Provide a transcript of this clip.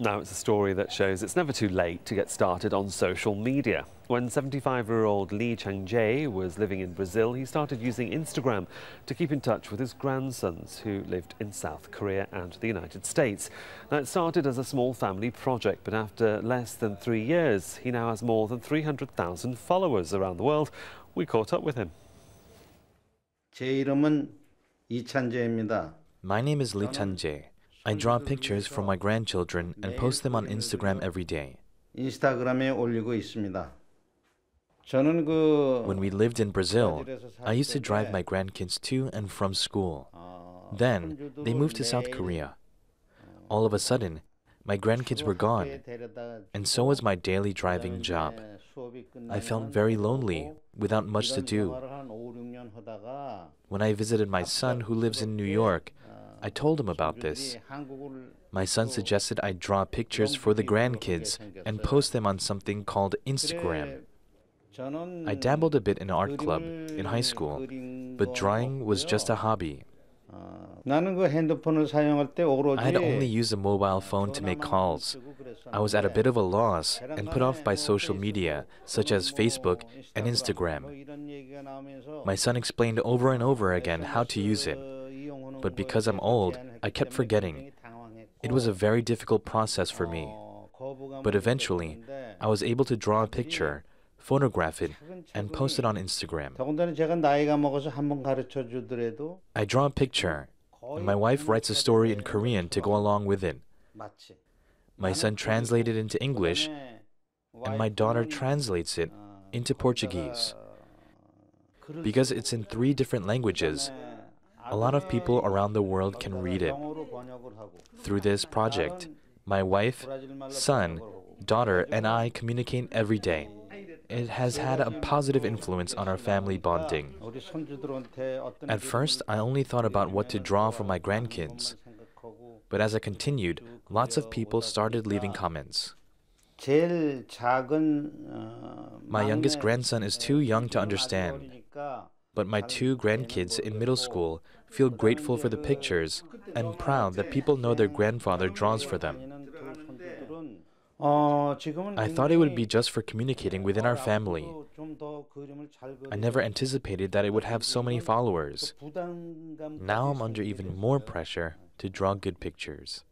Now it's a story that shows it's never too late to get started on social media. When 75-year-old Lee Chan-jae was living in Brazil, he started using Instagram to keep in touch with his grandsons who lived in South Korea and the United States. Now it started as a small family project, but after less than 3 years, he now has more than 300,000 followers around the world. We caught up with him. 제 이름은 이찬재입니다. My name is Lee Chan-jae. I draw pictures for my grandchildren and post them on Instagram every day. When we lived in Brazil, I used to drive my grandkids to and from school. Then they moved to South Korea. All of a sudden, my grandkids were gone, and so was my daily driving job. I felt very lonely, without much to do. When I visited my son, who lives in New York, I told him about this. My son suggested I draw pictures for the grandkids and post them on something called Instagram. I dabbled a bit in an art club in high school, but drawing was just a hobby. I had only used a mobile phone to make calls. I was at a bit of a loss and put off by social media, such as Facebook and Instagram. My son explained over and over again how to use it. But because I'm old, I kept forgetting. It was a very difficult process for me. But eventually, I was able to draw a picture, photograph it, and post it on Instagram. I draw a picture, and my wife writes a story in Korean to go along with it. My son translated it into English, and my daughter translates it into Portuguese. Because it's in 3 different languages, a lot of people around the world can read it. Through this project, my wife, son, daughter, and I communicate every day. It has had a positive influence on our family bonding. At first, I only thought about what to draw for my grandkids. But as I continued, lots of people started leaving comments. My youngest grandson is too young to understand. But my 2 grandkids in middle school feel grateful for the pictures and proud that people know their grandfather draws for them. I thought it would be just for communicating within our family. I never anticipated that it would have so many followers. Now I'm under even more pressure to draw good pictures.